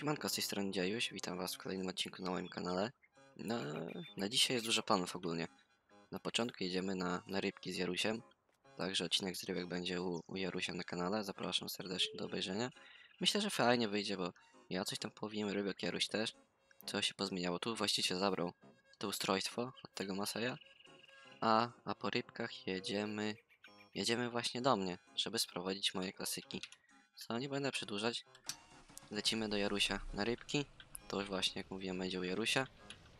Siemanko, z tej strony Dziejuś, witam was w kolejnym odcinku na moim kanale. Na dzisiaj jest dużo planów ogólnie. Na początku jedziemy na rybki z Jarusiem, także odcinek z rybek będzie u Jarusia na kanale, zapraszam serdecznie do obejrzenia. Myślę, że fajnie wyjdzie, bo ja coś tam połowiłem rybek, Jaruś też. Co się pozmieniało, tu właściciel zabrał to ustrojstwo od tego Masaja, a po rybkach jedziemy właśnie do mnie, żeby sprowadzić moje klasyki. Co, nie będę przedłużać. Lecimy do Jarusia na rybki. To już właśnie, jak mówiłem, będzie u Jarusia.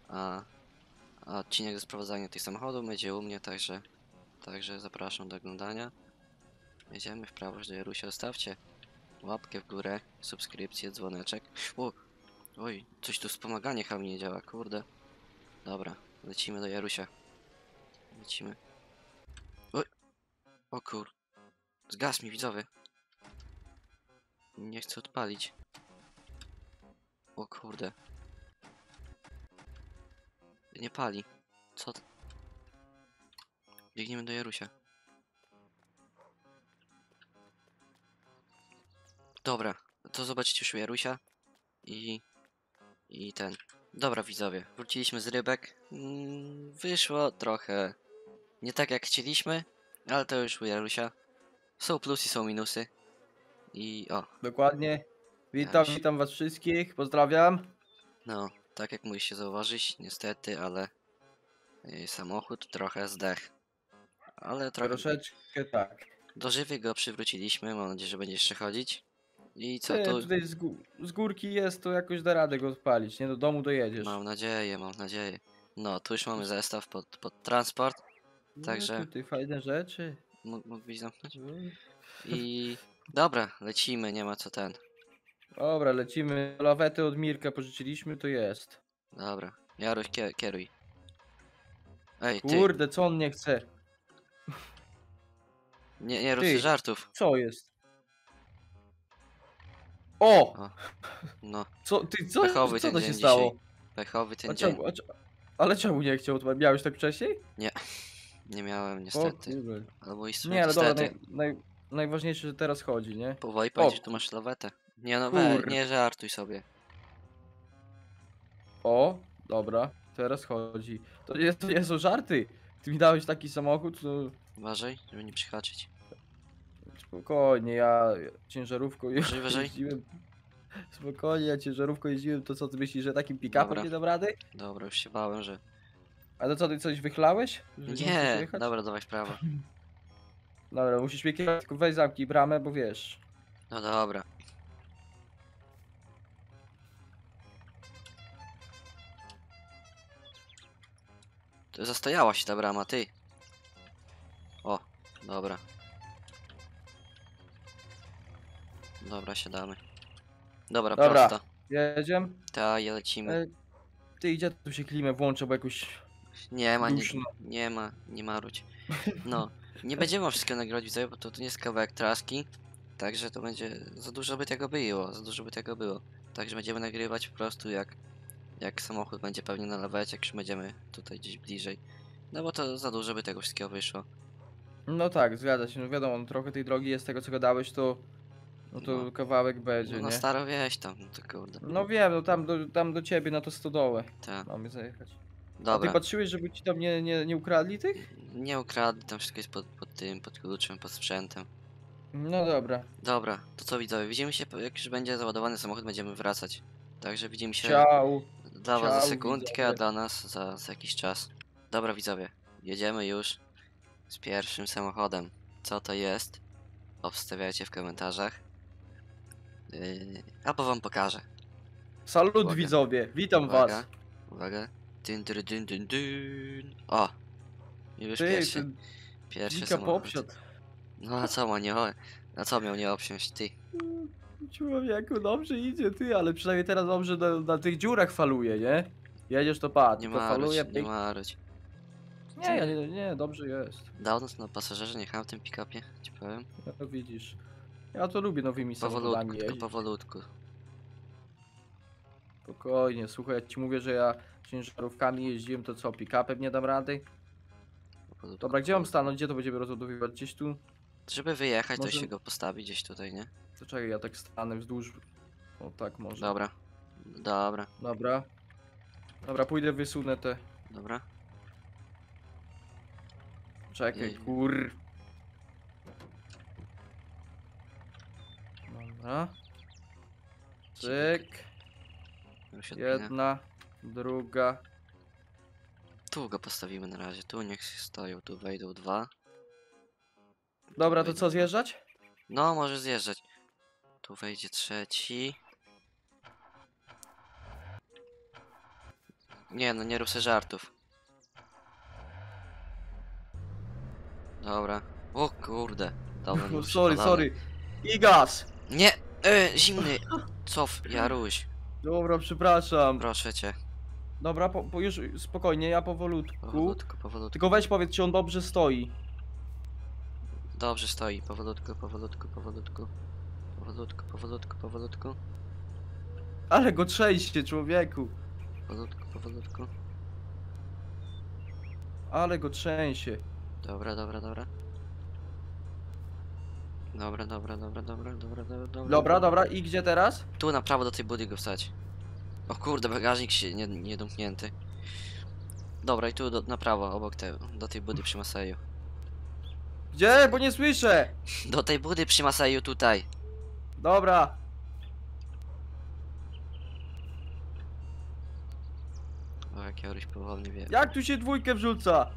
A odcinek ze sprowadzania tych samochodów będzie u mnie, także zapraszam do oglądania. Jedziemy w prawo do Jarusia. Zostawcie łapkę w górę, subskrypcję, dzwoneczek. Oj, coś tu wspomaganie chyba nie działa, kurde. Dobra, lecimy do Jarusia. Lecimy. Oj, o kur... Zgasł mi, widzowie. Nie chcę odpalić. O kurde. Nie pali. Co to? Biegniemy do Jarusia. Dobra, to zobaczycie już u Jarusia. I ten. Dobra, widzowie, wróciliśmy z rybek. Wyszło trochę nie tak, jak chcieliśmy, ale to już u Jarusia. Są plusy, są minusy. I o. Dokładnie. Witam was wszystkich, pozdrawiam. No, tak jak mogliście zauważyć, niestety, ale samochód trochę zdech. Ale trochę... Troszeczkę tak. Do żywych go przywróciliśmy, mam nadzieję, że będzie jeszcze chodzić. I co tu? Tutaj z górki jest, to jakoś da radę go odpalić, nie? Do domu dojedziesz. Mam nadzieję. No, tu już mamy zestaw pod transport, także... No, tutaj fajne rzeczy. Mógłbyś zamknąć? I... Dobra, lecimy, nie ma co ten. Dobra, lecimy. Lawetę od Mirka pożyczyliśmy, to jest. Dobra, Jaruś, kieruj. Ej, ty. Kurde, co on nie chce? Nie ruszy żartów. Co jest? O! No. Co, ty, co? Pechowy co to się stało? Dzisiaj. Pechowy ten dzień. Ale czemu nie chciał odpalić? Miałeś tak wcześniej? Nie miałem niestety. Albo i nie, ale niestety. Dobra, najważniejsze, że teraz chodzi, nie? Powoli powiedzieć, że tu masz lawetę. Nie, no nie żartuj sobie. O, dobra, teraz chodzi. To nie są żarty. Ty mi dałeś taki samochód, no... Uważaj, żeby nie przyhaczyć. Spokojnie, ja ciężarówką jeździłem. Spokojnie, ja ciężarówką jeździłem, to co ty myślisz, że takim pick-upem nie dam rady? Dobra, już się bałem, że... A to co, ty coś wychlałeś? Nie, dobra, dawaj w prawo. Dobra, musisz mnie kierować, tylko weź zamknij bramę, bo wiesz. No dobra. To zastojała się ta brama, ty. O, dobra. Dobra, siadamy. Dobra. Prosto. Jedziemy? Tak, lecimy. Ty idzie, tu się klimę włączę, bo jakoś... Nie marudź. No. Nie będziemy wszystkiego nagrodzić, bo to nie jest kawałek traski, także to będzie, za dużo by tego było. Także będziemy nagrywać po prostu jak samochód będzie pewnie na lawecie, jak już będziemy tutaj gdzieś bliżej. No bo to za dużo by tego wszystkiego wyszło. No tak, zgadza się, no wiadomo, trochę tej drogi jest, tego co gadałeś, to kawałek będzie, no, nie? Na starą wieś tam, no to kurde. No wiem, no tam do ciebie na to stodołę. Tak. Mamy zajechać. Dobra. A ty patrzyłeś, żeby ci tam nie ukradli tych? Nie ukradli, tam wszystko jest pod kluczem, pod sprzętem. No dobra. Dobra, to co widzowie, widzimy się, jak już będzie załadowany samochód, będziemy wracać. Także widzimy się dla was za sekundkę, widzowie. A dla nas za jakiś czas. Dobra widzowie, jedziemy już z pierwszym samochodem. Co to jest? Obstawiajcie w komentarzach. Albo wam pokażę. Salut uwaga. Widzowie, witam was. Uwaga. Dyn. O! I już pierwszy samochód. No a co ma nie... A co miał nie obsiąść, ty? Człowieku, dobrze idzie, ty, ale przynajmniej teraz dobrze na tych dziurach faluje, nie? Jedziesz to padnie, to faluje... Nie marudź. Nie, dobrze jest. Dawno na pasażerze nie jechałem w tym pick-upie, ci powiem. No to widzisz. Ja to lubię nowymi samochodami jeździć. Powolutku. Spokojnie, słuchaj, ja ci mówię, że ja ciężarówkami jeździłem, to co, pick-upem nie dam rady? Dobra, gdzie mam stanąć? Gdzie to będziemy rozładowywać? Gdzieś tu? Żeby wyjechać, może... to się go postawi gdzieś tutaj, nie? To czekaj, ja tak stanę wzdłuż... O tak może. Dobra, Dobra. Dobra. Dobra, pójdę, wysunę te. Dobra. Czekaj, kur... Dobra. Cyk. Jedna, druga. Tu go postawimy na razie, tu niech się stoją, tu wejdą dwa. Dobra, to co, zjeżdżać? No, może zjeżdżać. Tu wejdzie trzeci. Nie no, nie rób sobie żartów. Dobra. O kurde. Dobra, no, sorry. I gaz! Nie! Zimny! Cof, Jaruś. Dobra, przepraszam. Proszę cię. Dobra, już spokojnie, ja powolutku. Powolutku. Tylko weź powiedz, czy on dobrze stoi. Dobrze stoi, powolutku. Ale go trzęście, człowieku. Powolutku. Ale go trzęsie. Dobra. I gdzie teraz? Tu na prawo do tej budy go wstać. O kurde, bagażnik się nie domknięty. Dobra, i tu na prawo, obok tego, do tej budy przy Masaju. Gdzie? Bo nie słyszę! Do tej budy przy Masaju, tutaj. Dobra. O, jak Jaruś powolny wie. Jak tu się dwójkę wrzuca?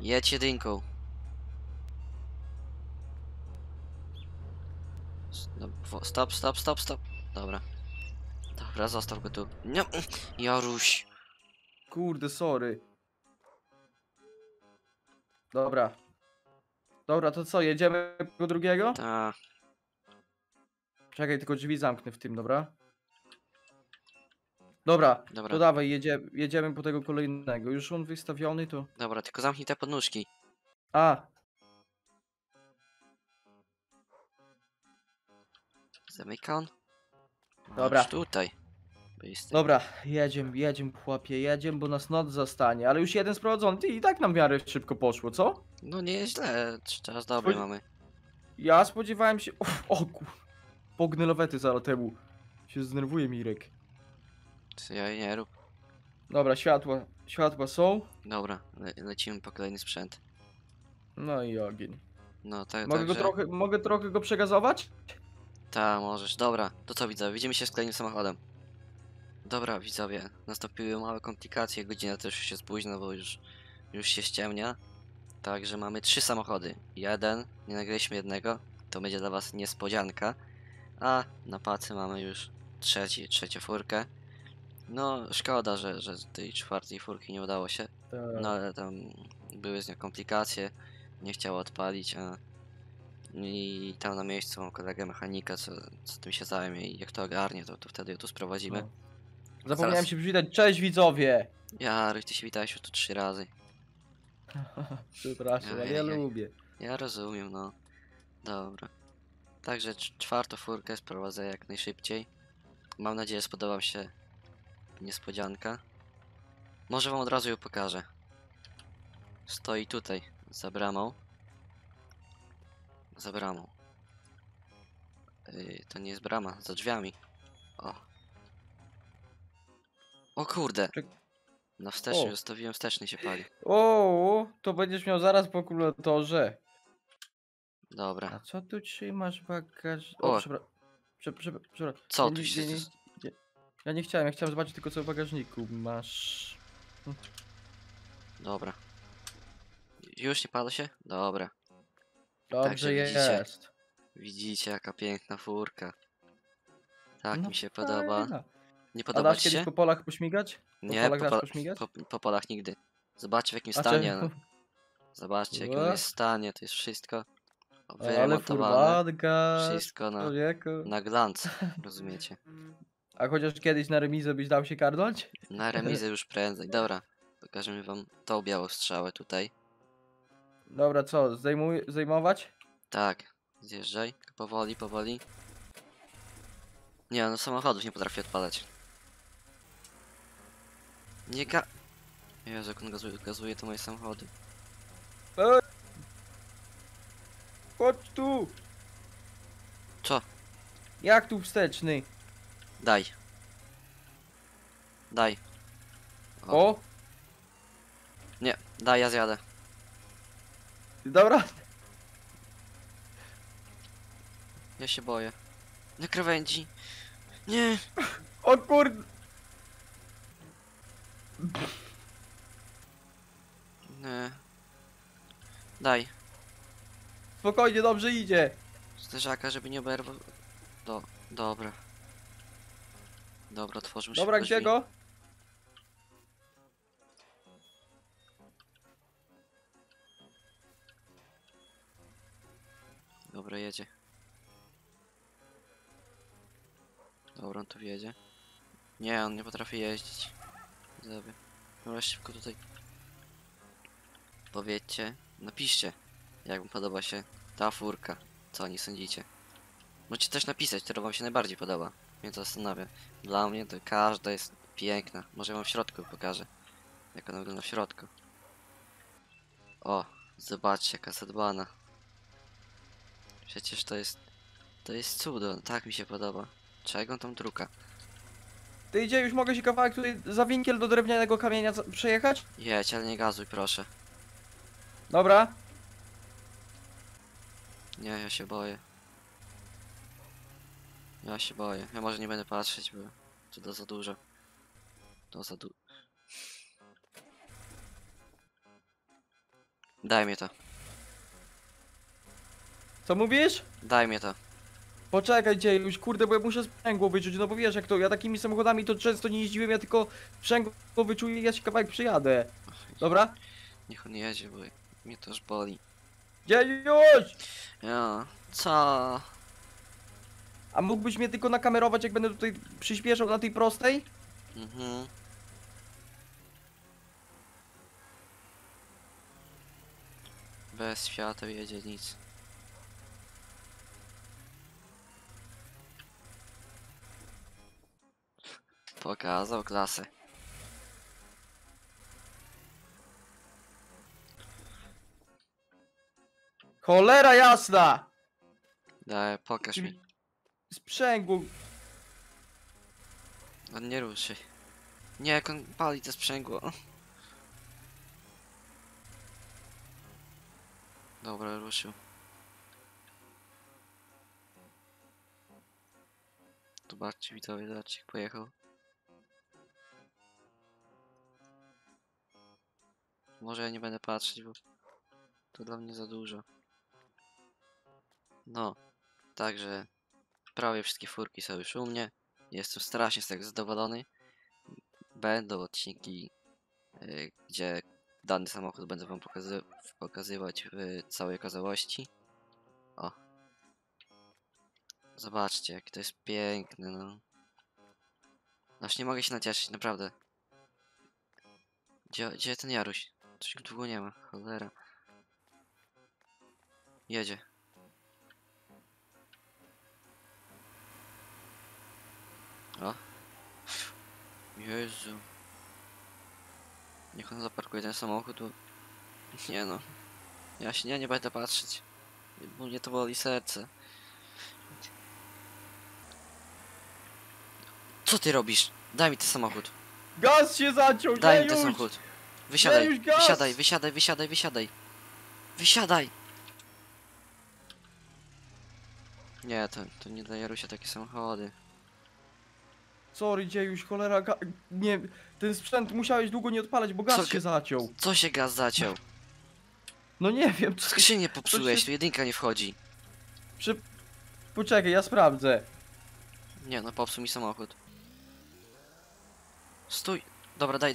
Jedź jedynką. Stop. Dobra. Dobra, zostaw go tu. Nie. Jaruś. Kurde, sorry. Dobra. Dobra, to co, jedziemy do drugiego? Tak. Czekaj, tylko drzwi zamknę w tym, dobra? Dobra. To dawaj, jedziemy po tego kolejnego. Już on wystawiony, to... Dobra, tylko zamknij te podnóżki. Zamyka on? Dobra. Już tutaj. Dobra, jedziemy, chłopie, bo nas noc zastanie, ale już jeden sprowadzony i tak nam w miarę szybko poszło, co? No nieźle, teraz dobry mamy. Ja spodziewałem się... O kur... Pognylowety zaraz temu. Się zdenerwuje Mirek. Co ja nie rób. Dobra, światła są. Dobra, lecimy po kolejny sprzęt. No i ogień. No tak, mogę trochę go przegazować? Ta, możesz. Dobra, to co widzę, widzimy się z kolejnym samochodem. Dobra widzowie, nastąpiły małe komplikacje, godzina też już się spóźnia, bo już się ściemnia. Także mamy 3 samochody. Jeden, nie nagraliśmy jednego, to będzie dla was niespodzianka. A na pacy mamy już trzecią furkę. No szkoda, że tej 4. furki nie udało się. No ale tam były z nią komplikacje, nie chciało odpalić, a... I tam na miejscu mam kolegę mechanika, co tym się zajmie i jak to ogarnie, to wtedy tu sprowadzimy. No. Zapomniałem się przywitać. Cześć widzowie! Jaruś, ty się witałeś już tu 3 razy. Przepraszam, ale ja lubię. Ja rozumiem, no. Dobra. Także 4. furkę sprowadzę jak najszybciej. Mam nadzieję, spodoba wam się niespodzianka. Może wam od razu ją pokażę. Stoi tutaj, za bramą. Za bramą. To nie jest brama, za drzwiami. O kurde! Na wsteczny, zostawiłem wsteczny, się pali. O, to będziesz miał zaraz po kulatorze. Dobra. A co tu trzymasz bagaż? O, przepraszam. Co tu się... Ja nie chciałem, zobaczyć tylko co w bagażniku masz. Dobra. Już nie pada się? Dobra. Dobrze jest. Widzicie jaka piękna furka. Tak mi się podoba. Nie podoba ci się? A dasz kiedyś po polach pośmigać? Nie, po polach nigdy. Zobaczcie w jakim stanie. No. Zobaczcie w jakim jest stanie, to jest wszystko wyremontowane. Wszystko na glans, rozumiecie. A chociaż kiedyś na remizę byś dał się karnąć? Na remizę już prędzej. Dobra, pokażemy wam tą białą strzałę tutaj. Dobra, co? Zdejmować? Tak, zjeżdżaj. Powoli. Nie, no samochodów nie potrafię odpalać. Nie ga... Jezu, jak on gazuje to moje samochody. Ej! Chodź tu! Co? Jak tu wsteczny? Daj. Daj. O! Nie, daj, ja zjadę. Dobra. Ja się boję. Na krawędzi. Nie. O kurde. Nie. Daj. Spokojnie, dobrze idzie. Zderzaka, żeby nie oberwał. Dobra. Dobra, otworzył się. Dobra, gdzie go? Dobra, jedzie. Dobra, on tu wjedzie. Nie, on nie potrafi jeździć. Zabij. Dobra, szybko tutaj. Powiedzcie, napiszcie, jak wam podoba się ta furka. Co oni sądzicie? Możecie też napisać, która wam się najbardziej podoba. Mnie to zastanawia. Dla mnie to każda jest piękna. Może wam w środku pokażę, jak ona wygląda w środku. O, zobaczcie, jaka zadbana. Przecież to jest cudo, tak mi się podoba. Czego on tam druka? Ty idzie, już mogę się kawałek tutaj za winkiel do drewnianego kamienia przejechać? Jedź, ale nie gazuj, proszę. Dobra. Nie, ja się boję. Ja może nie będę patrzeć, bo to za dużo. Daj mi to. Co mówisz? Daj mi to. Poczekaj, Dziejuś, kurde, bo ja muszę sprzęgło wyczuć, no bo wiesz jak to, ja takimi samochodami to często nie jeździłem, ja tylko sprzęgło wyczuję i ja się kawałek przyjadę. Dobra? Niech on jedzie, bo mnie to już boli. Dziejuś! Ja, co? A mógłbyś mnie tylko nakamerować, jak będę tutaj przyspieszał na tej prostej? Mhm. Bez świateł jedzie, nic. Pokazał klasę. Cholera jasna! Daj, pokaż mi. Sprzęgło. On nie ruszy. Nie, jak on pali to sprzęgło. Dobra, ruszył. Zobaczcie, widzowie, zobaczcie, jak pojechał. Może ja nie będę patrzeć, bo to dla mnie za dużo. No, także prawie wszystkie furki są już u mnie. Jestem strasznie z tego zadowolony. Będą odcinki, gdzie dany samochód będę wam pokazywać w całej okazałości. O. Zobaczcie, jakie to jest piękne, no. Aż nie mogę się nacieszyć, naprawdę. Gdzie ten Jaruś? Coś go długo nie ma, cholera. Jedzie. O. Jezu. Niech on zaparkuje ten samochód, bo... Nie no. Ja się nie będę patrzeć. Bo mnie to boli serce. Co ty robisz? Daj mi ten samochód. Gaz się zaciął, daj mi ten samochód. Wysiadaj, wysiadaj. Wysiadaj! Nie, to nie dla Jarusia takie samochody. Sorry, Dziejuś, cholera, nie, ten sprzęt musiałeś długo nie odpalać, bo gaz się zaciął. Co się gaz zaciął? No nie wiem, co... Skrzynię popsułeś, tu jedynka nie wchodzi. Poczekaj, ja sprawdzę. Nie, no popsuł mi samochód. Stój! Dobra, daj,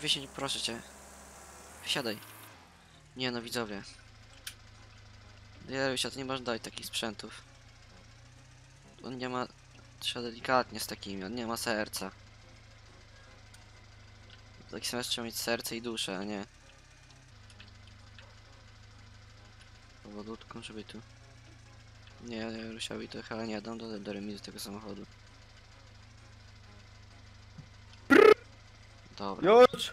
wysiądź, proszę cię. Wysiadaj. Nie no, widzowie. Jarusia, ty nie masz dać takich sprzętów. On nie ma... Trzeba delikatnie z takimi, on nie ma serca. Taki samochód trzeba mieć serce i duszę, a nie... Powolutką, żeby tu... Nie, Jarusiowi to chyba nie dam do remizy tego samochodu. Dobra. Już!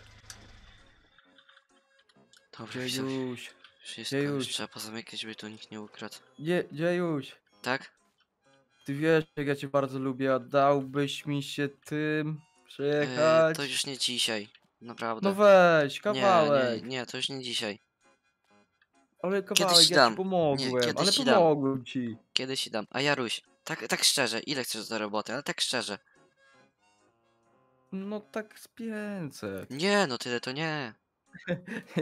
Dobrze, Dziejuś. Wszystko już trzeba pozamykać, żeby tu nikt nie ukradł. Dziejuś. Tak? Ty wiesz, jak ja cię bardzo lubię, a dałbyś mi się tym przejechać? To już nie dzisiaj, naprawdę. No weź, kawałek. Nie, to już nie dzisiaj. Ale kawałek, kiedyś ja ci pomogłem, nie, ale pomogłem ci. Kiedyś ci dam. A Jaruś, tak szczerze, ile chcesz za robotę, ale tak szczerze. No tak z 500. Nie, no tyle to nie.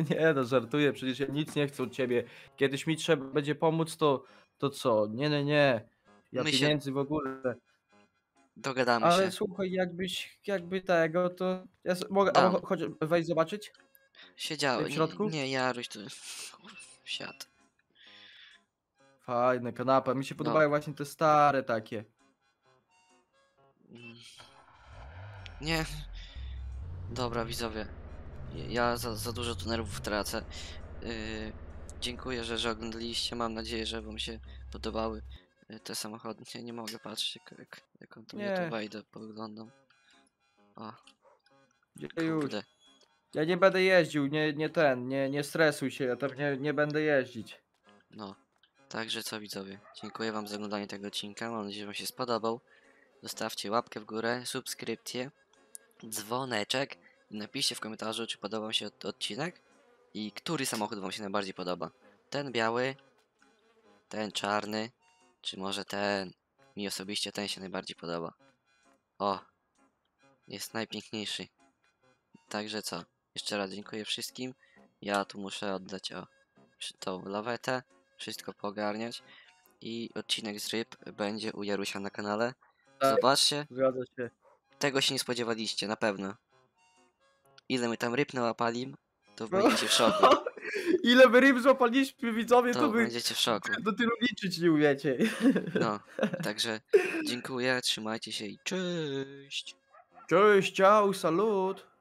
Nie, no żartuję, przecież ja nic nie chcę od ciebie. Kiedyś mi trzeba będzie pomóc, to co? Nie. Ja pieniędzy w ogóle. Dogadamy się. Ale słuchaj, jakby tego, to ja mogę wejść zobaczyć? Siedziałem. W środku? Nie, Jaruś, to siad. Fajne kanapa. Mi się podobają właśnie te stare takie. Nie. Dobra, widzowie. Ja za dużo tu nerwów tracę. Dziękuję, że oglądaliście. Mam nadzieję, że wam się podobały te samochody. Ja nie mogę patrzeć, jak on tu mnie tu wejdę, poglądam. O. Kurde. Ja nie będę jeździł, nie stresuj się, ja tam nie będę jeździć. No, także co widzowie, dziękuję wam za oglądanie tego odcinka, mam nadzieję, że wam się spodobał. Zostawcie łapkę w górę, subskrypcję, dzwoneczek i napiszcie w komentarzu, czy podobał wam się odcinek i który samochód wam się najbardziej podoba. Ten biały, ten czarny, czy może ten, mi osobiście ten się najbardziej podoba. O, jest najpiękniejszy. Także co? Jeszcze raz dziękuję wszystkim. Ja tu muszę oddać tą lawetę, wszystko poogarniać i odcinek z ryb będzie u Jarusia na kanale. Zobaczcie. Zgadza się. Tego się nie spodziewaliście, na pewno. Ile my tam ryb nałapali, to będziecie w szoku. Ile my ryb złapaliśmy, widzowie, to będziecie w szoku. Do tylu liczyć nie umiecie. No, także dziękuję, trzymajcie się i cześć. Cześć, ciao, salut.